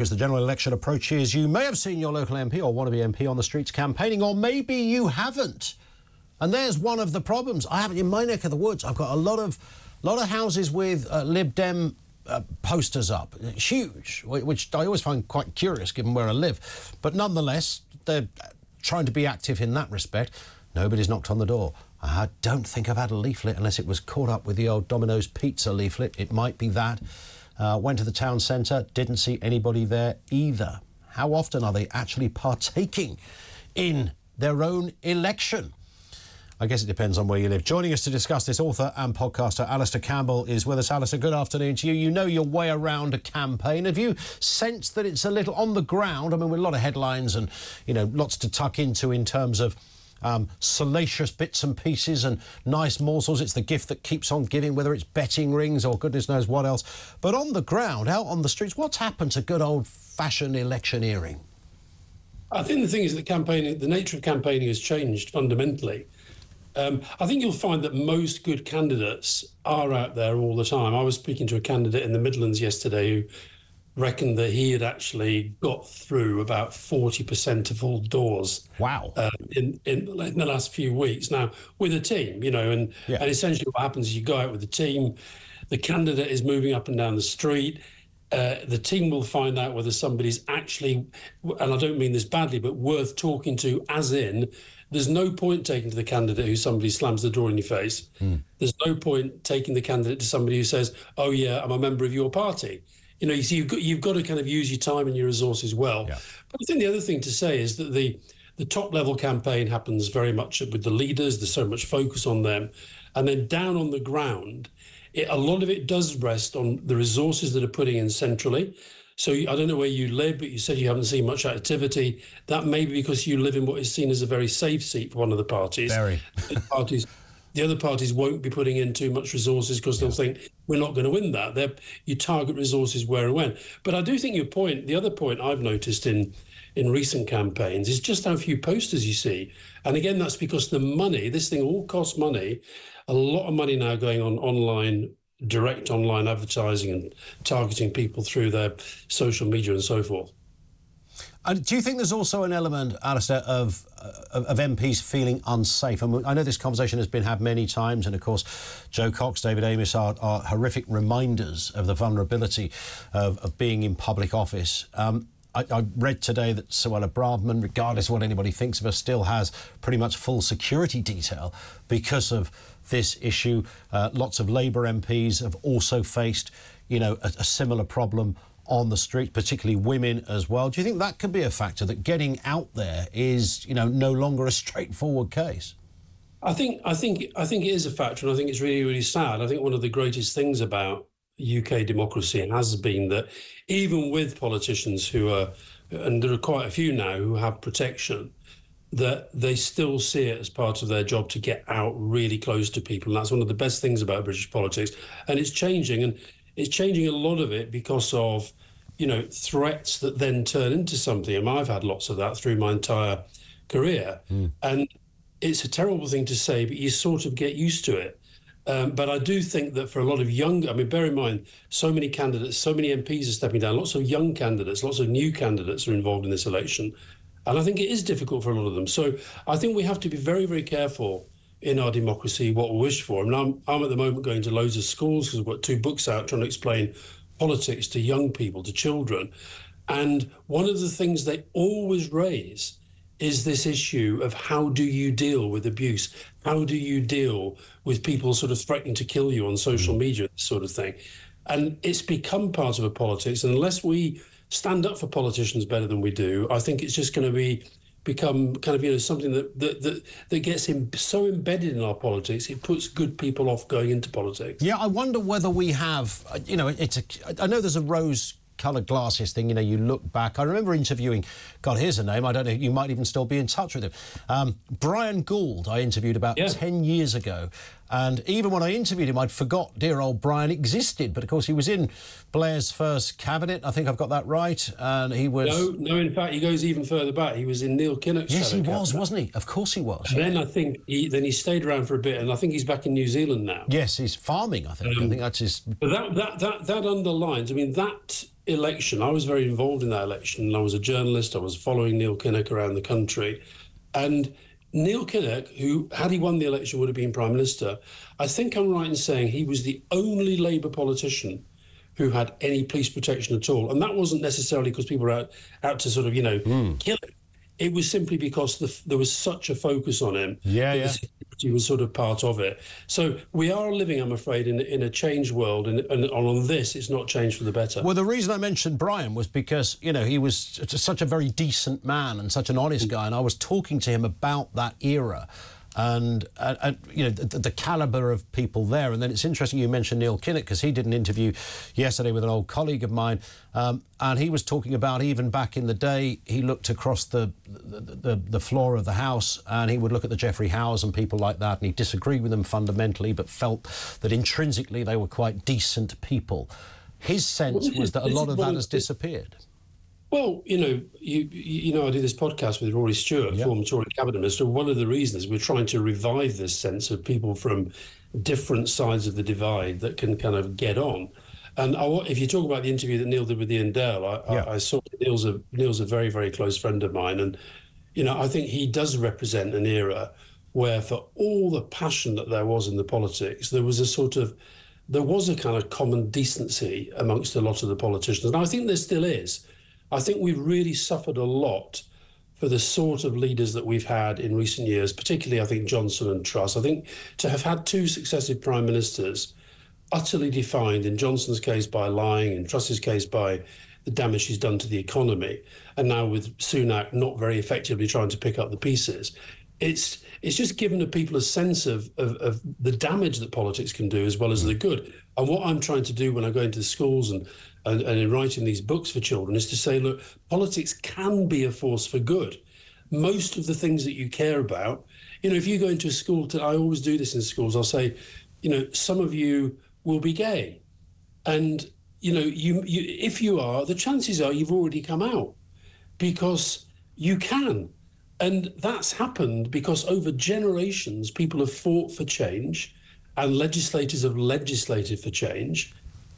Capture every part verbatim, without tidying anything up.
talk as the general election approaches. You may have seen your local M P or wannabe M P on the streets campaigning, or maybe you haven't. And there's one of the problems. I haven't, in my neck of the woods, I've got a lot of, lot of houses with uh, Lib Dem uh, posters up. Huge, which I always find quite curious given where I live. But nonetheless, they're trying to be active in that respect. Nobody's knocked on the door. I don't think I've had a leaflet unless it was caught up with the old Domino's pizza leaflet. It might be that. Uh, went to the town centre, didn't see anybody there either. How often are they actually partaking in their own election? I guess it depends on where you live. Joining us to discuss this, author and podcaster Alistair Campbell is with us. Alistair, good afternoon to you. You know your way around a campaign. Have you sensed that it's a little on the ground? I mean, with a lot of headlines and, you know, lots to tuck into in terms of Um, salacious bits and pieces and nice morsels. It's the gift that keeps on giving, whether it's betting rings or goodness knows what else. But on the ground, out on the streets, what's happened to good old-fashioned electioneering? I think the thing is that campaigning, the nature of campaigning has changed fundamentally. Um, I think you'll find that most good candidates are out there all the time. I was speaking to a candidate in the Midlands yesterday who reckoned that he had actually got through about forty percent of all doors. Wow! Uh, in, in in the last few weeks. Now, with a team, you know, and, yeah. and essentially what happens is you go out with the team, the candidate is moving up and down the street. Uh, the team will find out whether somebody's actually, and I don't mean this badly, but worth talking to, as in, there's no point taking to the candidate who somebody slams the door in your face. Mm. There's no point taking the candidate to somebody who says, oh, yeah, I'm a member of your party. You know, you see, you've got, you've got to kind of use your time and your resources well. Yeah. But I think the other thing to say is that the the top-level campaign happens very much with the leaders. There's so much focus on them. And then down on the ground, it, a lot of it does rest on the resources that are putting in centrally. So you, I don't know where you live, but you said you haven't seen much activity. That may be because you live in what is seen as a very safe seat for one of the parties. Very. The parties. The other parties won't be putting in too much resources because they'll yeah. think, we're not going to win that. They're, you target resources where and when. But I do think your point, the other point I've noticed in, in recent campaigns is just how few posters you see. And again, that's because the money, this thing all costs money, a lot of money now going on online, direct online advertising and targeting people through their social media and so forth. And do you think there's also an element, Alistair, of, of of M Ps feeling unsafe? And I know this conversation has been had many times, and of course, Joe Cox, David Amess are, are horrific reminders of the vulnerability of, of being in public office. Um, I, I read today that Suella Braverman, regardless of what anybody thinks of her, still has pretty much full security detail because of this issue. Uh, lots of Labour M Ps have also faced, you know, a, a similar problem on the street, particularly women as well. Do you think that could be a factor, that getting out there is, you know, no longer a straightforward case? I think I think I think it is a factor, and I think it's really, really sad. I think one of the greatest things about U K democracy has been that even with politicians who are, and there are quite a few now who have protection, that they still see it as part of their job to get out really close to people. And that's one of the best things about British politics. And it's changing, and it's changing a lot of it because of, you know, threats that then turn into something. And I've had lots of that through my entire career. Mm. And it's a terrible thing to say, but you sort of get used to it. Um, but I do think that for a lot of young, I mean, bear in mind, so many candidates, so many M Ps are stepping down. Lots of young candidates, lots of new candidates are involved in this election. And I think it is difficult for a lot of them. So I think we have to be very, very careful in our democracy what we wish for. I mean, I'm, I'm at the moment going to loads of schools because I've got two books out trying to explain politics to young people, to children. And one of the things they always raise is this issue of how do you deal with abuse? How do you deal with people sort of threatening to kill you on social media, this sort of thing? And it's become part of a politics. And unless we stand up for politicians better than we do, I think it's just going to be become kind of, you know, something that that that, that gets in, so embedded in our politics, it puts good people off going into politics. Yeah, I wonder whether we have, you know, it's a, I know there's a rose-coloured glasses thing, you know, you look back. I remember interviewing, God, here's a name, I don't know, you might even still be in touch with him. Um, Brian Gould, I interviewed about yeah. ten years ago. And even when I interviewed him, I'd forgot dear old Brian existed. But, of course, he was in Blair's first cabinet. I think I've got that right. And he was... No, no, in fact, he goes even further back. He was in Neil Kinnock's Yes, he was, cabinet. Wasn't he? Of course he was. And then I think he, then he stayed around for a bit, and I think he's back in New Zealand now. Yes, he's farming, I think. Um, I think that's his... But that, that, that, that underlines... I mean, that... election. I was very involved in that election. I was a journalist. I was following Neil Kinnock around the country. And Neil Kinnock, who, had he won the election, would have been Prime Minister, I think I'm right in saying he was the only Labour politician who had any police protection at all. And that wasn't necessarily because people were out, out to sort of, you know, mm. kill him. It was simply because the, there was such a focus on him. Yeah, yeah. He was sort of part of it. So we are living, I'm afraid, in, in a changed world, and, and on this, it's not changed for the better. Well, the reason I mentioned Brian was because, you know, he was such a very decent man and such an honest guy, and I was talking to him about that era and, uh, and you know, the, the calibre of people there. And then it's interesting you mentioned Neil Kinnock, because he did an interview yesterday with an old colleague of mine, um, and he was talking about even back in the day, he looked across the the, the the floor of the House and he would look at the Geoffrey Howes and people like that, and he disagreed with them fundamentally, but felt that intrinsically they were quite decent people. His sense was that a lot of that has disappeared. Well, you know, you, you know, I do this podcast with Rory Stewart, yep. former Tory cabinet minister. One of the reasons we're trying to revive this sense of people from different sides of the divide that can kind of get on. And I, if you talk about the interview that Neil did with Ian Dale, I, yep. I, I saw Neil's a, Neil's a very, very close friend of mine. And, you know, I think he does represent an era where, for all the passion that there was in the politics, there was a sort of, there was a kind of common decency amongst a lot of the politicians. And I think there still is. I think we've really suffered a lot for the sort of leaders that we've had in recent years, particularly, I think, Johnson and Truss. I think to have had two successive prime ministers utterly defined, in Johnson's case by lying, in Truss's case by the damage he's done to the economy, and now with Sunak not very effectively trying to pick up the pieces, it's it's just given the people a sense of, of, of the damage that politics can do as well as the good. And what I'm trying to do when I go into the schools and And, and in writing these books for children is to say, look, politics can be a force for good. Most of the things that you care about, you know, if you go into a school, to, I always do this in schools, I'll say, you know, some of you will be gay. And, you know, you, you if you are, the chances are you've already come out, because you can. And that's happened because over generations, people have fought for change, and legislators have legislated for change,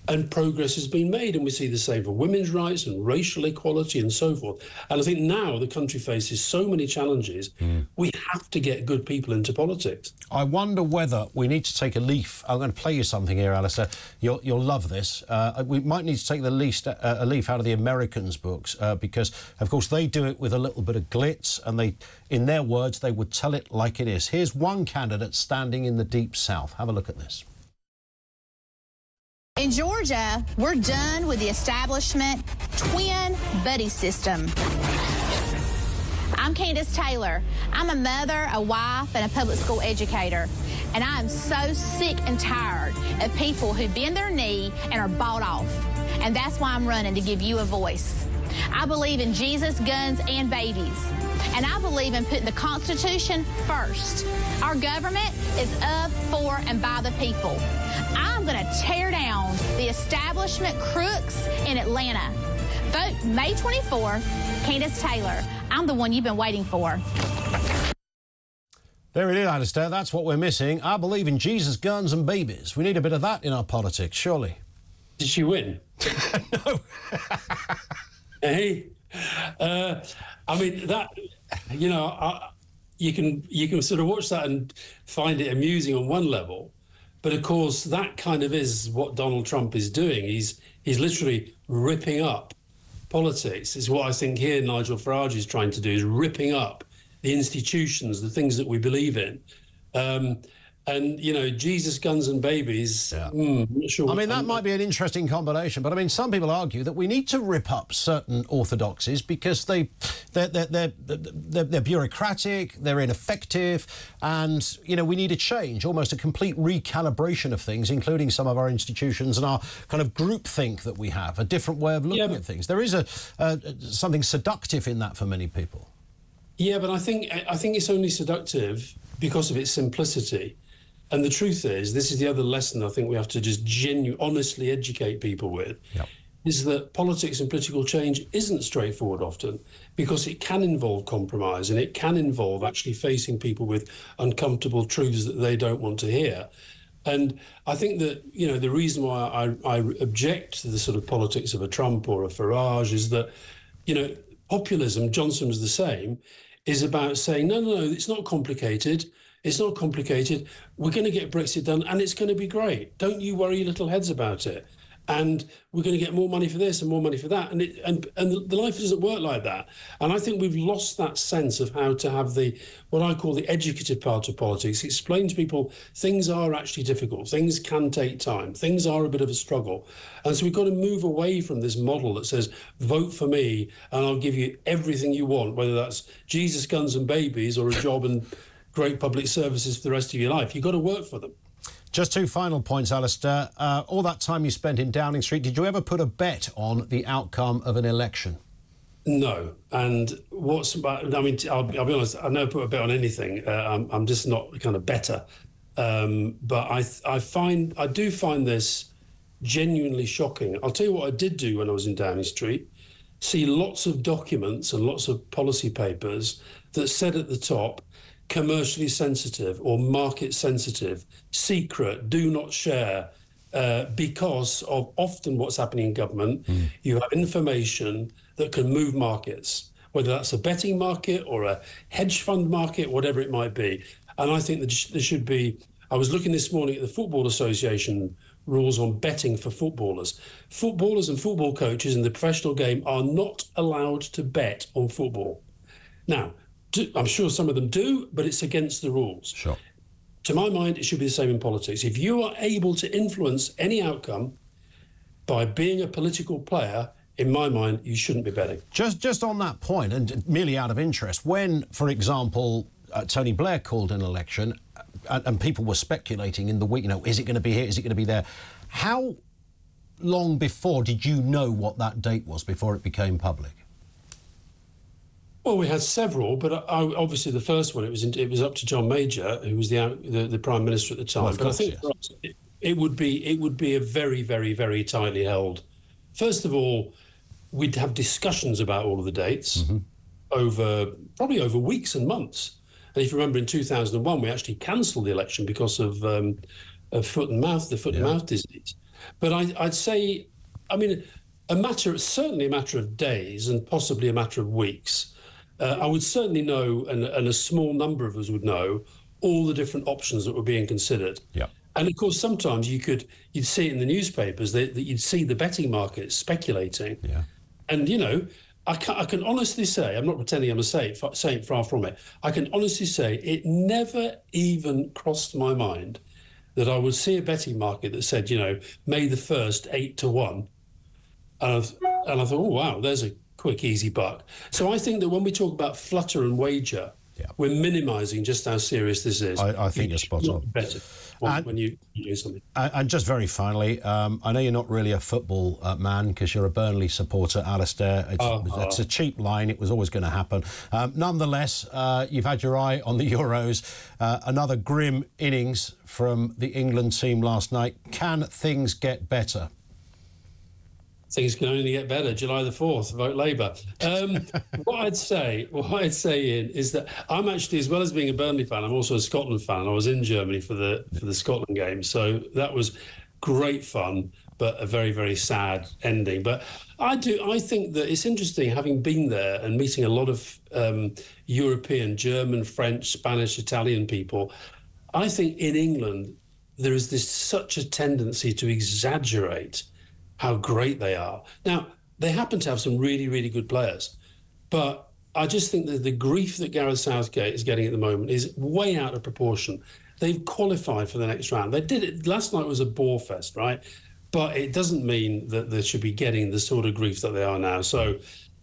and progress has been made. And we see the same for women's rights and racial equality and so forth. And I think now the country faces so many challenges, mm. we have to get good people into politics. I wonder whether we need to take a leaf. I'm going to play you something here, Alistair. You'll, you'll love this. Uh, we might need to take the least, uh, a leaf out of the Americans' books, uh, because, of course, they do it with a little bit of glitz, and they, in their words, they would tell it like it is. Here's one candidate standing in the Deep South. Have a look at this. In Georgia, we're done with the establishment twin buddy system. I'm Candace Taylor. I'm a mother, a wife, and a public school educator. And I am so sick and tired of people who bend their knee and are bought off. And that's why I'm running, to give you a voice. I believe in Jesus, guns, and babies. And I believe in putting the Constitution first. Our government is of, for, and by the people. I'm going to tear down the establishment crooks in Atlanta. Vote May twenty-fourth, Candace Taylor. I'm the one you've been waiting for. There it is, Alistair. That's what we're missing. I believe in Jesus, guns, and babies. We need a bit of that in our politics, surely. Did she win? No. Hey, uh, I mean, that, you know, I, you can you can sort of watch that and find it amusing on one level, but of course that kind of is what Donald Trump is doing. He's he's literally ripping up politics. It's what I think here Nigel Farage is trying to do, is ripping up the institutions, the things that we believe in. Um, And, you know, Jesus, guns and babies. Yeah. Mm, I'm not sure. I mean, that might be an interesting combination. But, I mean, some people argue that we need to rip up certain orthodoxies because they, they're, they're, they're, they're, they're bureaucratic, they're ineffective, and, you know, we need a change, almost a complete recalibration of things, including some of our institutions and our kind of groupthink that we have, a different way of looking yeah, at things. There is a, a something seductive in that for many people. Yeah, but I think I think it's only seductive because of its simplicity. And the truth is, this is the other lesson I think we have to just genuinely, honestly educate people with, yep. is that politics and political change isn't straightforward often, because it can involve compromise and it can involve actually facing people with uncomfortable truths that they don't want to hear. And I think that, you know, the reason why I, I object to the sort of politics of a Trump or a Farage is that, you know, populism, Johnson was the same, is about saying, no, no, no, it's not complicated. It's not complicated. We're going to get Brexit done and it's going to be great. Don't you worry your little heads about it. And we're going to get more money for this and more money for that. And it, and, and the life doesn't work like that. And I think we've lost that sense of how to have the, what I call the educative part of politics, explain to people things are actually difficult. Things can take time. Things are a bit of a struggle. And so we've got to move away from this model that says, vote for me and I'll give you everything you want, whether that's Jesus, guns and babies or a job and great public services for the rest of your life. You've got to work for them. Just two final points, Alistair. Uh, all that time you spent in Downing Street, did you ever put a bet on the outcome of an election? No. And what's about, I mean, I'll, I'll be honest, I never put a bet on anything. Uh, I'm, I'm just not kind of better. Um, but I, I find, I do find this genuinely shocking. I'll tell you what I did do when I was in Downing Street, see lots of documents and lots of policy papers that said at the top, commercially sensitive or market sensitive, secret, do not share, uh, because of often what's happening in government. Mm. You have information that can move markets, whether that's a betting market or a hedge fund market, whatever it might be. And I think that there should be, I was looking this morning at the Football Association rules on betting for footballers. Footballers and football coaches in the professional game are not allowed to bet on football. Now, I'm sure some of them do, but it's against the rules. Sure. To my mind, it should be the same in politics. If you are able to influence any outcome by being a political player, in my mind, you shouldn't be betting. Just, just on that point, and merely out of interest, when, for example, uh, Tony Blair called an election, and, and people were speculating in the week, you know, is it going to be here, is it going to be there? How long before did you know what that date was before it became public? Well, we had several, but I, obviously the first one, it was in, it was up to John Major, who was the the, the Prime Minister at the time. Well, but course, I think yes. us, it, it would be it would be a very, very, very tightly held. First of all, we'd have discussions about all of the dates mm-hmm. over probably over weeks and months. And if you remember, in two thousand one, we actually cancelled the election because of, um, of foot and mouth, the foot yeah. and mouth disease. But I, I'd say, I mean, a matter certainly a matter of days and possibly a matter of weeks. Uh, I would certainly know, and, and a small number of us would know, all the different options that were being considered. Yeah. And of course, sometimes you could, you'd see it in the newspapers that, that you'd see the betting markets speculating. Yeah. And you know, I can, I can honestly say, I'm not pretending I'm a saint, saint, far from it. I can honestly say it never even crossed my mind that I would see a betting market that said, you know, May the first, eight to one, and I've, and I thought, oh wow, there's a quick, easy buck. So I think that when we talk about flutter and wager, yeah. we're minimising just how serious this is. I, I think you're spot on. Better when, and, when you, you do something. And just very finally, um, I know you're not really a football uh, man because you're a Burnley supporter, Alistair. It's, uh, it's uh, a cheap line. It was always going to happen. Um, nonetheless, uh, you've had your eye on the Euros. Uh, another grim innings from the England team last night. Can things get better? Things can only get better. July the fourth, vote Labour. Um, what I'd say, what I'd say in is that I'm actually, as well as being a Burnley fan, I'm also a Scotland fan. I was in Germany for the for the Scotland game, so that was great fun, but a very very sad ending. But I do, I think that it's interesting having been there and meeting a lot of um, European, German, French, Spanish, Italian people. I think in England there is this such a tendency to exaggerate how great they are. Now, they happen to have some really, really good players, but I just think that the grief that Gareth Southgate is getting at the moment is way out of proportion. They've qualified for the next round. They did it. Last night was a bore fest, right? But it doesn't mean that they should be getting the sort of grief that they are now. So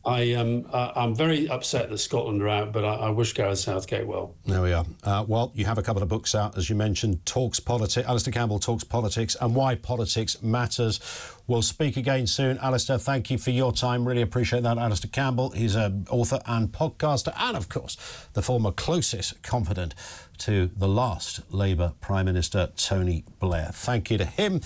I am. Um, uh, I'm very upset that Scotland are out, but I, I wish Gareth Southgate well. There we are. Uh, well, you have a couple of books out, as you mentioned. Talks Politics. Alistair Campbell Talks Politics and Why Politics Matters. We'll speak again soon. Alistair, thank you for your time. Really appreciate that. Alistair Campbell. He's an author and podcaster, and of course, the former closest confidant to the last Labour Prime Minister, Tony Blair. Thank you to him.